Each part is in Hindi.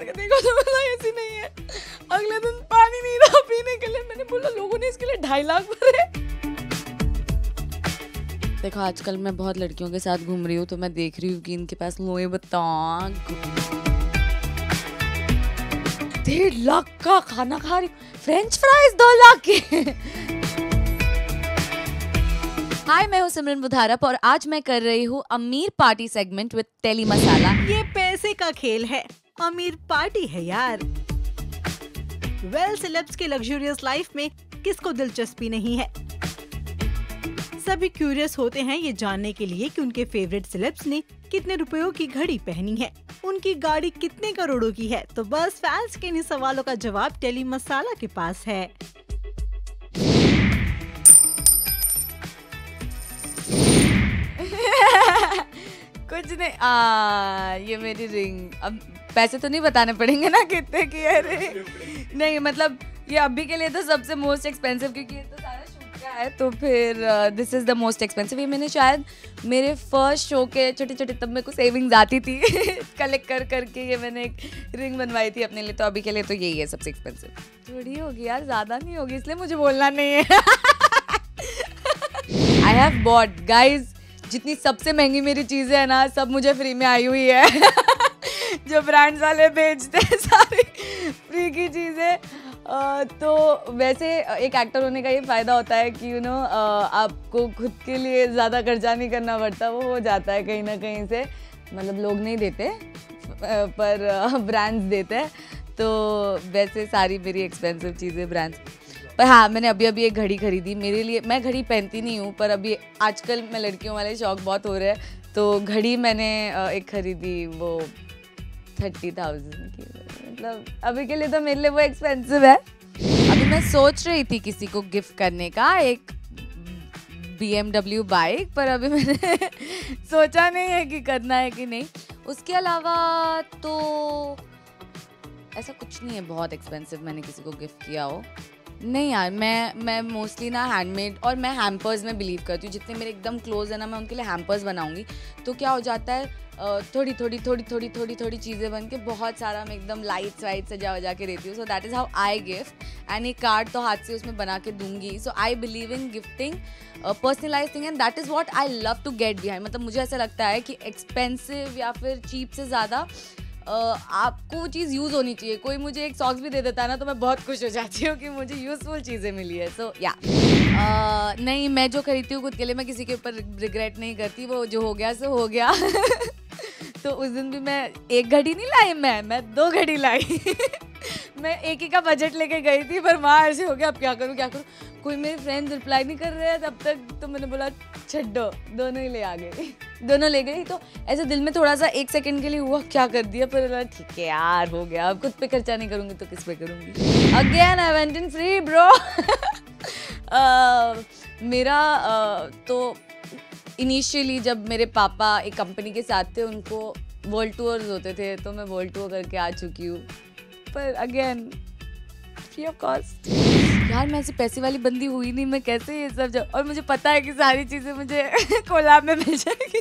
देखो तो बोला ऐसी नहीं है। अगले दिन पानी नहीं रहा पीने के लिए। मैंने बोला लोगों ने इसके लिए 2.5 लाख भरे। देखो आजकल मैं बहुत लड़कियों के साथ घूम रही हूँ तो मैं देख रही हूँ कि इनके पास लोए बताओ 1.5 लाख का खाना खा रही हूँ। फ्रेंच फ्राइज 2 लाख के। हाय मैं हूँ सिमरन बुधारप और आज मैं कर रही हूँ अमीर पार्टी सेगमेंट विद टेली मसाला। ये पैसे का खेल है, अमीर पार्टी है यार। वेल सेलेब्स के लग्जरियस लाइफ में किसको दिलचस्पी नहीं है। सभी क्यूरियस होते हैं ये जानने के लिए कि उनके फेवरेट सेलेब्स ने कितने रुपयों की घड़ी पहनी है, उनकी गाड़ी कितने करोड़ों की है। तो बस फैंस के इन्हीं सवालों का जवाब टेली मसाला के पास है। कुछ नहीं, ये मेरी रिंग। अब पैसे तो नहीं बताने पड़ेंगे ना कितने की है रिंग। नहीं मतलब ये अभी के लिए तो सबसे मोस्ट एक्सपेंसिव, क्योंकि ये तो सारा शूट का है तो फिर this is the most expensive. ये मैंने शायद मेरे फर्स्ट शो के छोटे छोटे तब मेरे को सेविंग्स आती थी कलेक्ट कर करके ये मैंने एक रिंग बनवाई थी अपने लिए। तो अभी के लिए तो यही है सबसे एक्सपेंसिव। थोड़ी होगी यार, ज़्यादा नहीं होगी, इसलिए मुझे बोलना नहीं है। आई हैव बॉट गाइज जितनी सबसे महंगी मेरी चीज़ें हैं ना, सब मुझे फ्री में आई हुई है। जो ब्रांड्स वाले बेचते हैं सारी फ्री की चीज़ें। तो वैसे एक एक्टर होने का ये फ़ायदा होता है कि यू नो आपको खुद के लिए ज़्यादा खर्चा नहीं करना पड़ता। वो हो जाता है कहीं ना कहीं से, मतलब लोग नहीं देते पर ब्रांड्स देते हैं। तो वैसे सारी मेरी एक्सपेंसिव चीज़ें ब्रांड्स। पर हाँ, मैंने अभी अभी एक घड़ी खरीदी मेरे लिए। मैं घड़ी पहनती नहीं हूँ पर अभी आजकल मैं लड़कियों वाले शौक बहुत हो रहे हैं तो घड़ी मैंने एक खरीदी वो 30,000 की। मतलब अभी के लिए तो मेरे लिए वो एक्सपेंसिव है। अभी मैं सोच रही थी किसी को गिफ्ट करने का एक BMW बाइक, पर अभी मैंने सोचा नहीं है कि करना है कि नहीं। उसके अलावा तो ऐसा कुछ नहीं है बहुत एक्सपेंसिव मैंने किसी को गिफ्ट किया हो। नहीं यार, मैं मोस्टली ना हैंडमेड, और मैं हैम्पर्स में बिलीव करती हूँ। जितने मेरे एकदम क्लोज है ना, मैं उनके लिए हैम्पर्स बनाऊंगी। तो क्या हो जाता है थोड़ी थोड़ी चीज़ें बन के बहुत सारा मैं एकदम लाइट्स वाइट सजा वजा के देती हूँ। So that is how I gift. And एक कार्ड तो हाथ से उसमें बना के दूंगी। So I believe in gifting personalise thing and that is what I love to get behind. मतलब मुझे ऐसा लगता है कि एक्सपेंसिव या फिर चीप से ज़्यादा आपको वो चीज़ यूज़ होनी चाहिए। कोई मुझे एक सॉक्स भी दे देता है ना तो मैं बहुत खुश हो जाती हूँ कि मुझे यूज़फुल चीज़ें मिली है। सो या नहीं, मैं जो खरीदती हूँ खुद के लिए मैं किसी के ऊपर रिग्रेट नहीं करती। वो जो हो गया सो हो गया। तो उस दिन भी मैं एक घड़ी नहीं लाई, मैं 2 घड़ी लाई। मैं एक ही का बजट लेके गई थी पर वहाँ ऐसे हो गया अब क्या करूँ। कोई मेरे फ्रेंड्स रिप्लाई नहीं कर रहे हैं तब तक, तो मैंने बोला छड्डो, दोनों ही ले आ गई। दोनों ले गई तो ऐसे दिल में थोड़ा सा 1 सेकंड के लिए हुआ क्या कर दिया, पर ठीक है यार हो गया। अब खुद पे खर्चा नहीं करूँगी तो किस पे करूँगी। Again I went in free bro. मेरा तो इनिशियली जब मेरे पापा एक कंपनी के साथ थे उनको वर्ल्ड टूर्स होते थे तो मैं वर्ल्ड टूर करके आ चुकी हूँ, पर अगेन फ्री ऑफ कॉस्ट। यार मैं ऐसे पैसे वाली बंदी हुई नहीं, मैं कैसे ये सब और मुझे पता है कि सारी चीज़ें मुझे कोलाब में मिल जाएगी।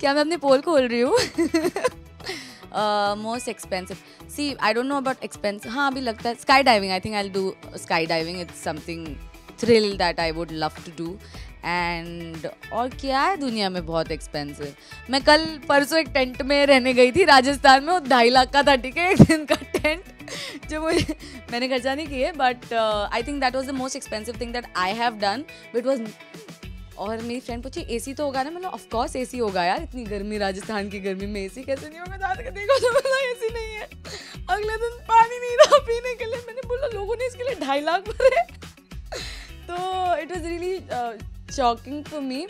क्या मैं अपने पोल खोल रही हूँ? Most expensive, see I don't know about expensive. हाँ अभी लगता है sky diving. I think I will do sky diving. It's something thrill that I would love to do. And और क्या है दुनिया में बहुत एक्सपेंसिव। मैं कल परसों एक टेंट में रहने गई थी राजस्थान में, वो 2.5 लाख का था, ठीक है, एक दिन का टेंट जो मुझे मैंने खर्चा नहीं किए। But I think that was the most expensive thing that I have done. It was. और मेरी फ्रेंड पूछी एसी तो होगा ना, मतलब ऑफ कोर्स एसी होगा यार, इतनी गर्मी, राजस्थान की गर्मी में एसी कैसे नहीं होगा। दादा के देखो तो बोला एसी नहीं है। अगले दिन पानी नहीं रहा पीने के लिए। मैंने बोला लोगों ने इसके लिए 2.5 लाख भरे। तो it was really shocking for me,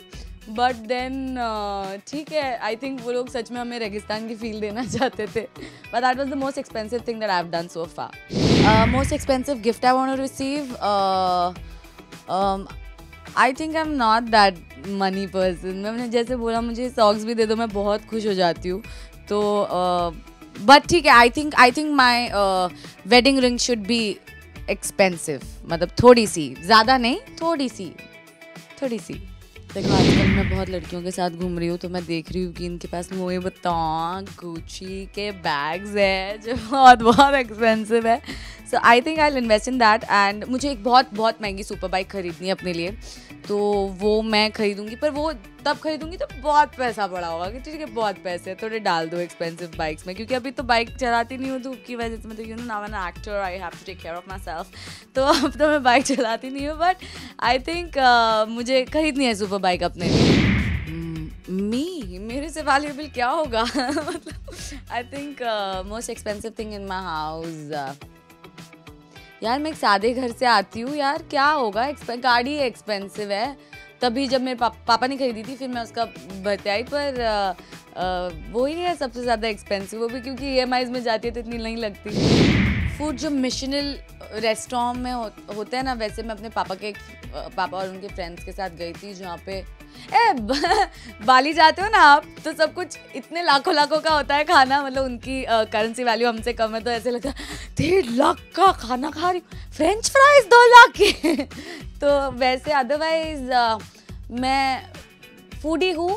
but then ठीक है। आई थिंक वो लोग सच में हमें रेगिस्तान की फील देना चाहते थे। But that was the most expensive thing that I have done so far. Most expensive gift I want to receive, I think I am not that money person. मैंने जैसे बोला मुझे सॉक्स भी दे दो मैं बहुत खुश हो जाती हूँ। तो बट ठीक है, I think my wedding ring should be expensive. मतलब थोड़ी सी, ज़्यादा नहीं, थोड़ी सी देखो आजकल मैं बहुत लड़कियों के साथ घूम रही हूँ तो मैं देख रही हूँ कि इनके पास मुझे बताऊँ गुची के बैग्स है जो बहुत बहुत एक्सपेंसिव है। So I think I will invest in that and मुझे एक बहुत बहुत महंगी सुपर बाइक खरीदनी है अपने लिए, तो वो मैं खरीदूँगी, पर वो तब खरीदूँगी तो बहुत पैसा पड़ा होगा कि ठीक है बहुत पैसे थोड़े डाल दो एक्सपेंसिव बाइक्स में, क्योंकि अभी तो बाइक चलाती नहीं हूँ धूप की वजह से। मतलब you know now an actor I have to take care of myself, तो अब तो मैं बाइक चलाती नहीं हूँ, बट आई थिंक मुझे खरीदनी है सुपर बाइक अपने लिए। मेरे से वैल्यूएबल क्या होगा? मतलब I think most expensive thing in my house, यार मैं एक सादे घर से आती हूँ यार, क्या होगा? गाड़ी एक्सपेंसिव है, तभी जब मेरे पापा ने खरीदी थी फिर मैं उसका बताई, पर वही है सबसे ज़्यादा एक्सपेंसिव, वो भी क्योंकि EMIs में जाती है तो इतनी नहीं लगती। फूड जो मिशनल रेस्टोरेंट में होता है ना, वैसे मैं अपने पापा और उनके फ्रेंड्स के साथ गई थी, जहाँ पे बाली जाते हो ना आप तो सब कुछ इतने लाखों लाखों का होता है खाना, मतलब उनकी करेंसी वैल्यू हमसे कम है, तो ऐसे लगता है 1.5 लाख का खाना खा रही हूँ, फ्रेंच फ्राइज 2 लाख के। तो वैसे अदरवाइज मैं फूडी हूँ,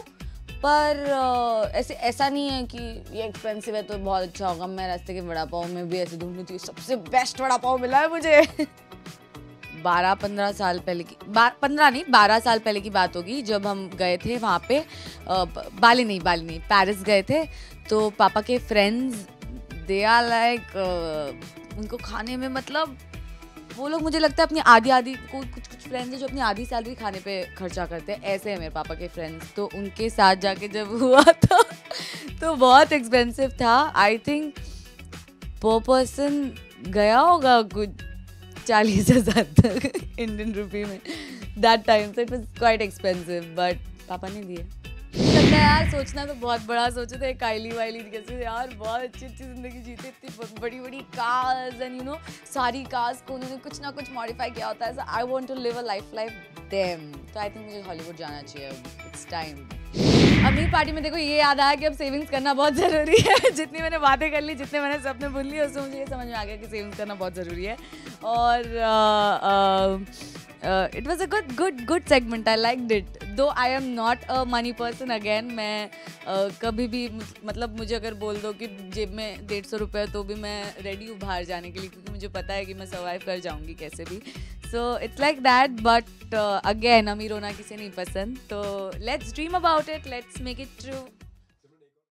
पर ऐसे ऐसा नहीं है कि ये एक्सपेंसिव है तो बहुत अच्छा होगा। मैं रास्ते के वड़ा पाव में भी ऐसे ढूंढ रही थी, सबसे बेस्ट वड़ा पाव मिला है मुझे। 12 साल पहले की बात होगी, जब हम गए थे वहाँ पे बाली नहीं पेरिस गए थे, तो पापा के फ्रेंड्स दे आर लाइक, उनको खाने में मतलब वो लोग मुझे लगता है अपनी आधी कुछ फ्रेंड्स हैं जो अपनी आधी सैलरी खाने पे खर्चा करते हैं, ऐसे हैं मेरे पापा के फ्रेंड्स, तो उनके साथ जाके जब हुआ था तो बहुत एक्सपेंसिव था। आई थिंक पर पर्सन गया होगा कुछ 40,000 तक इंडियन रुपी में। That time so it was quite expensive, but पापा ने दिए। लगता है यार सोचना तो बहुत बड़ा सोचे थे, काइली वाइली कैसे यार बहुत अच्छी ज़िंदगी जीते, इतनी बड़ी बड़ी कार्स एंड यू नो सारी कार्स को उन्होंने कुछ ना कुछ मॉडिफाई किया होता है। I want to live a life like them, तो आई थिंक मुझे हॉलीवुड जाना चाहिए, इट्स टाइम। अमीर पार्टी में देखो ये याद आया कि अब सेविंग्स करना बहुत ज़रूरी है। जितनी मैंने बातें कर ली, जितने मैंने सपने भूल लिए, उससे मुझे ये समझ में आ गया कि सेविंग्स करना बहुत ज़रूरी है। और it was a good segment, I like it, though I am not a money person again. मैं कभी भी मतलब मुझे अगर बोल दो कि जेब में 150 रुपये तो भी मैं रेडी हूँ बाहर जाने के लिए, क्योंकि मुझे पता है कि मैं सर्वाइव कर जाऊँगी कैसे भी। So it's like that, but again अमीर होना किसे नहीं पसंद, तो let's dream about it, let's make it true.